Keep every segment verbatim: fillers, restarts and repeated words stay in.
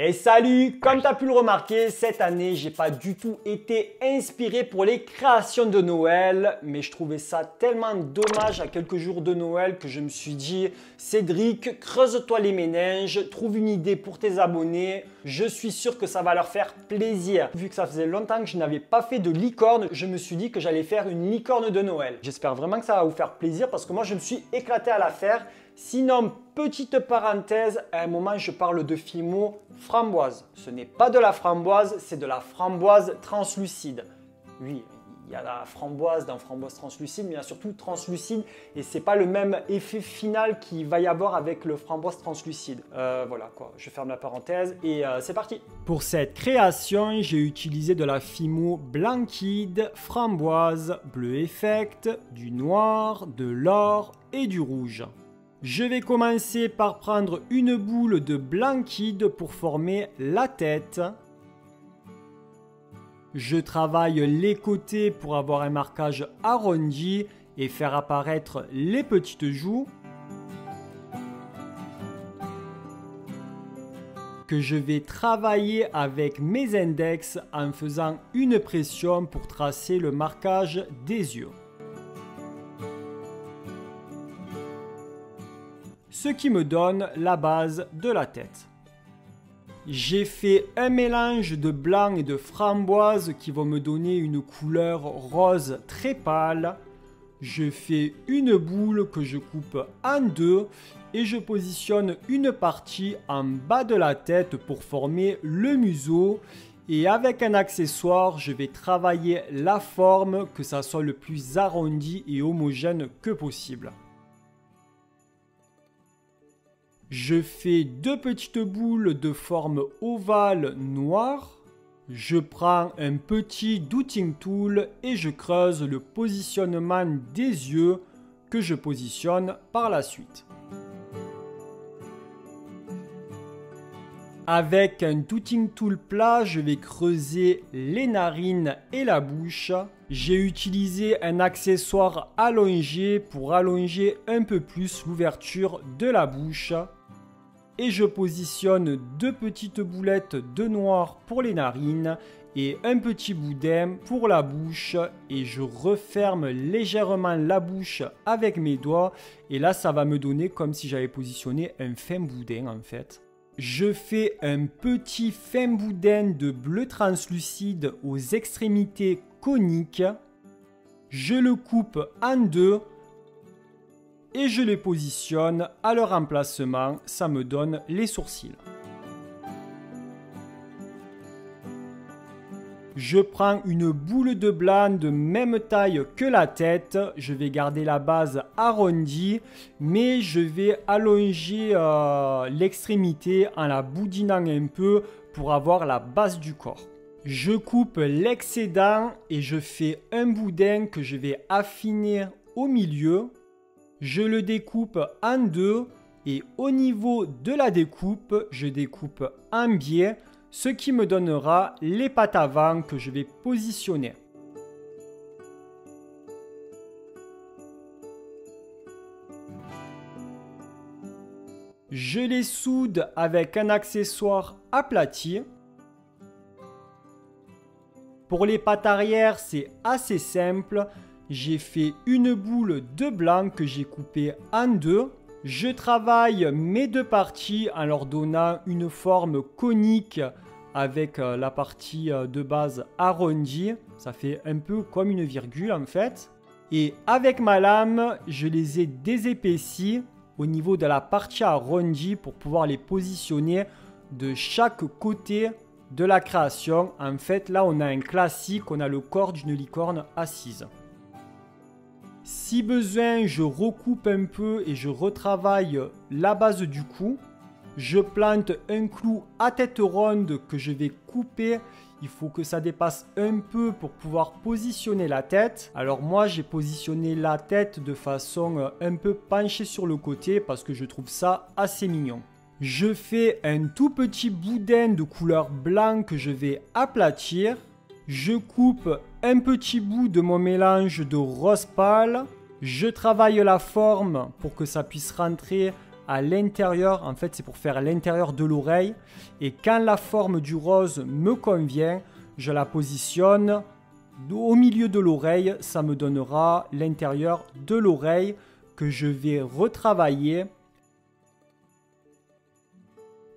Et salut! Comme tu as pu le remarquer, cette année, j'ai pas du tout été inspiré pour les créations de Noël, mais je trouvais ça tellement dommage à quelques jours de Noël que je me suis dit « Cédric, creuse-toi les méninges, trouve une idée pour tes abonnés, je suis sûr que ça va leur faire plaisir. » Vu que ça faisait longtemps que je n'avais pas fait de licorne, je me suis dit que j'allais faire une licorne de Noël. J'espère vraiment que ça va vous faire plaisir parce que moi, je me suis éclaté à la faire. Sinon, petite parenthèse, à un moment je parle de Fimo framboise. Ce n'est pas de la framboise, c'est de la framboise translucide. Oui, il y a la framboise dans framboise translucide, mais il y a surtout translucide. Et ce n'est pas le même effet final qu'il va y avoir avec le framboise translucide. Euh, voilà quoi, je ferme la parenthèse et euh, c'est parti. Pour cette création, j'ai utilisé de la Fimo blanquide, framboise, bleu effect, du noir, de l'or et du rouge. Je vais commencer par prendre une boule de blanquide pour former la tête. Je travaille les côtés pour avoir un marquage arrondi et faire apparaître les petites joues, que je vais travailler avec mes index en faisant une pression pour tracer le marquage des yeux. Ce qui me donne la base de la tête. J'ai fait un mélange de blanc et de framboise qui vont me donner une couleur rose très pâle. Je fais une boule que je coupe en deux et je positionne une partie en bas de la tête pour former le museau. Et avec un accessoire, je vais travailler la forme, que ça soit le plus arrondi et homogène que possible. Je fais deux petites boules de forme ovale noire. Je prends un petit dotting tool et je creuse le positionnement des yeux que je positionne par la suite. Avec un dotting tool plat, je vais creuser les narines et la bouche. J'ai utilisé un accessoire allongé pour allonger un peu plus l'ouverture de la bouche. Et je positionne deux petites boulettes de noir pour les narines et un petit boudin pour la bouche. Et je referme légèrement la bouche avec mes doigts. Et là, ça va me donner comme si j'avais positionné un fin boudin en fait. Je fais un petit fin boudin de bleu translucide aux extrémités coniques. Je le coupe en deux. Et je les positionne à leur emplacement, ça me donne les sourcils. Je prends une boule de blanc de même taille que la tête, je vais garder la base arrondie, mais je vais allonger euh, l'extrémité en la boudinant un peu pour avoir la base du corps. Je coupe l'excédent et je fais un boudin que je vais affiner au milieu. Je le découpe en deux et au niveau de la découpe, je découpe en biais, ce qui me donnera les pattes avant que je vais positionner. Je les soude avec un accessoire aplati. Pour les pattes arrière, c'est assez simple. J'ai fait une boule de blanc que j'ai coupée en deux. Je travaille mes deux parties en leur donnant une forme conique avec la partie de base arrondie. Ça fait un peu comme une virgule en fait. Et avec ma lame, je les ai désépaissis au niveau de la partie arrondie pour pouvoir les positionner de chaque côté de la création. En fait, là on a un classique, on a le corps d'une licorne assise. Si besoin, je recoupe un peu et je retravaille la base du cou. Je plante un clou à tête ronde que je vais couper. Il faut que ça dépasse un peu pour pouvoir positionner la tête. Alors moi, j'ai positionné la tête de façon un peu penchée sur le côté parce que je trouve ça assez mignon. Je fais un tout petit boudin de couleur blanc que je vais aplatir. Je coupe un petit bout de mon mélange de rose pâle. Je travaille la forme pour que ça puisse rentrer à l'intérieur. En fait, c'est pour faire l'intérieur de l'oreille. Et quand la forme du rose me convient, je la positionne au milieu de l'oreille. Ça me donnera l'intérieur de l'oreille que je vais retravailler.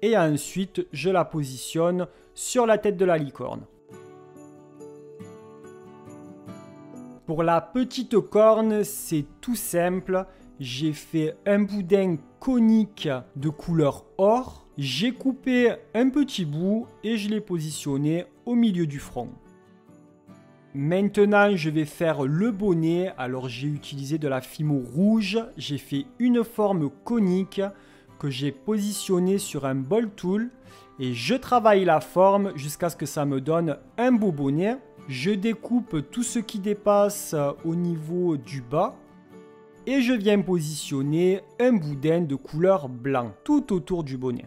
Et ensuite, je la positionne sur la tête de la licorne. Pour la petite corne, c'est tout simple. J'ai fait un boudin conique de couleur or. J'ai coupé un petit bout et je l'ai positionné au milieu du front. Maintenant, je vais faire le bonnet. Alors, j'ai utilisé de la Fimo rouge. J'ai fait une forme conique que j'ai positionnée sur un ball tool. Et je travaille la forme jusqu'à ce que ça me donne un beau bonnet. Je découpe tout ce qui dépasse au niveau du bas et je viens positionner un boudin de couleur blanc tout autour du bonnet.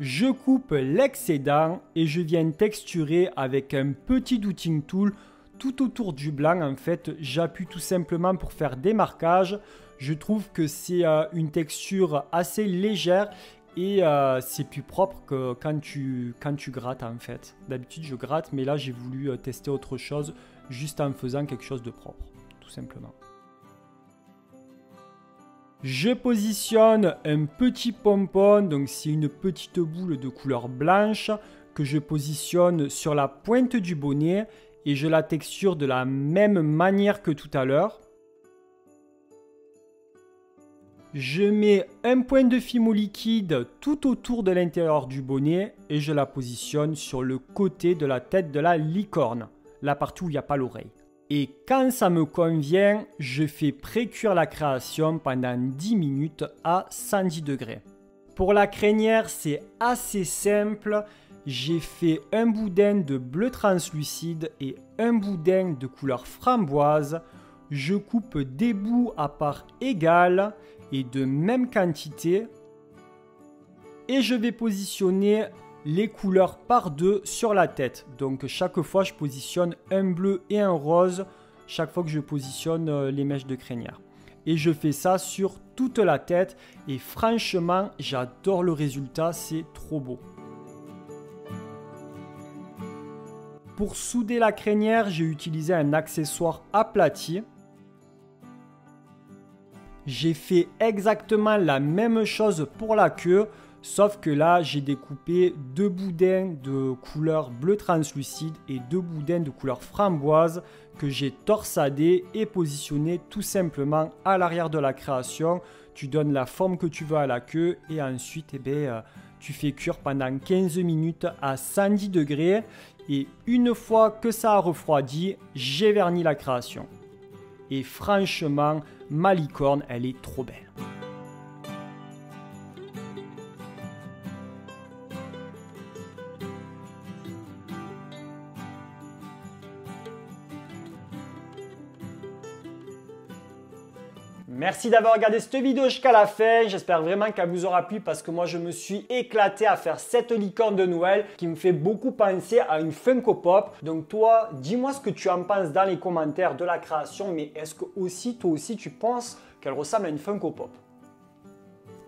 Je coupe l'excédent et je viens texturer avec un petit dotting tool tout autour du blanc. En fait, j'appuie tout simplement pour faire des marquages. Je trouve que c'est une texture assez légère. Et euh, c'est plus propre que quand tu, quand tu grattes en fait. D'habitude je gratte, mais là j'ai voulu tester autre chose juste en faisant quelque chose de propre, tout simplement. Je positionne un petit pompon, donc c'est une petite boule de couleur blanche que je positionne sur la pointe du bonnet et je la texture de la même manière que tout à l'heure. Je mets un point de Fimo liquide tout autour de l'intérieur du bonnet et je la positionne sur le côté de la tête de la licorne, là partout où il n'y a pas l'oreille. Et quand ça me convient, je fais pré-cuire la création pendant dix minutes à cent dix degrés. Pour la crinière, c'est assez simple. J'ai fait un boudin de bleu translucide et un boudin de couleur framboise. Je coupe des bouts à part égale et de même quantité et je vais positionner les couleurs par deux sur la tête. Donc chaque fois je positionne un bleu et un rose chaque fois que je positionne les mèches de crinière et je fais ça sur toute la tête et franchement j'adore le résultat, c'est trop beau. Pour souder la crinière, j'ai utilisé un accessoire aplati. J'ai fait exactement la même chose pour la queue, sauf que là, j'ai découpé deux boudins de couleur bleu translucide et deux boudins de couleur framboise que j'ai torsadés et positionnés tout simplement à l'arrière de la création. Tu donnes la forme que tu veux à la queue et ensuite, eh bien, tu fais cuire pendant quinze minutes à cent dix degrés. Et une fois que ça a refroidi, j'ai verni la création. Et franchement, ma licorne, elle est trop belle. Merci d'avoir regardé cette vidéo jusqu'à la fin. J'espère vraiment qu'elle vous aura plu parce que moi, je me suis éclaté à faire cette licorne de Noël qui me fait beaucoup penser à une Funko Pop. Donc toi, dis-moi ce que tu en penses dans les commentaires de la création, mais est-ce que aussi, toi aussi, tu penses qu'elle ressemble à une Funko Pop?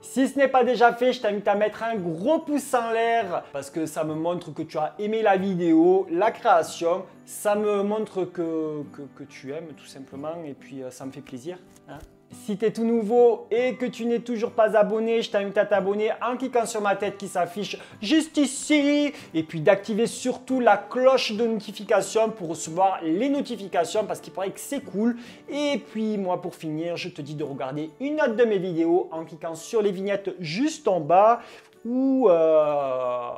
Si ce n'est pas déjà fait, je t'invite à mettre un gros pouce en l'air parce que ça me montre que tu as aimé la vidéo, la création. Ça me montre que, que, que tu aimes tout simplement et puis ça me fait plaisir, hein. Si tu es tout nouveau et que tu n'es toujours pas abonné, je t'invite à t'abonner en cliquant sur ma tête qui s'affiche juste ici. Et puis d'activer surtout la cloche de notification pour recevoir les notifications parce qu'il paraît que c'est cool. Et puis moi pour finir, je te dis de regarder une autre de mes vidéos en cliquant sur les vignettes juste en bas. Ou euh...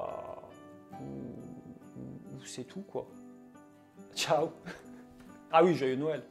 c'est tout quoi. Ciao. Ah oui, joyeux Noël.